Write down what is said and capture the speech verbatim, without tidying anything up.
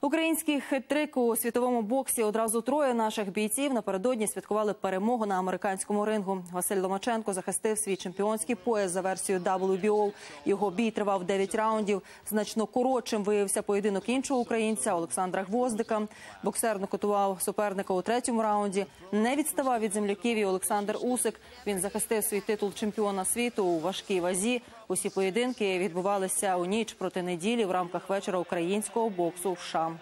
Українських хет-трик у світовому боксі. Одразу троє наших бійців напередодні святкували перемогу на американському рингу. Василь Ломаченко захистив свій чемпіонський пояс за версією дабл ю бі о. Його бій тривав дев'ять раундів. Значно коротшим виявився поєдинок іншого українця Олександра Гвоздика. Боксер нокаутував суперника у третьому раунді. Не відставав від земляків і Олександр Усик. Він захистив свій титул чемпіона світу у важкій вазі. Усі поєдинки відбувалися у ніч проти неділі в рамках вечора українського боксу в США.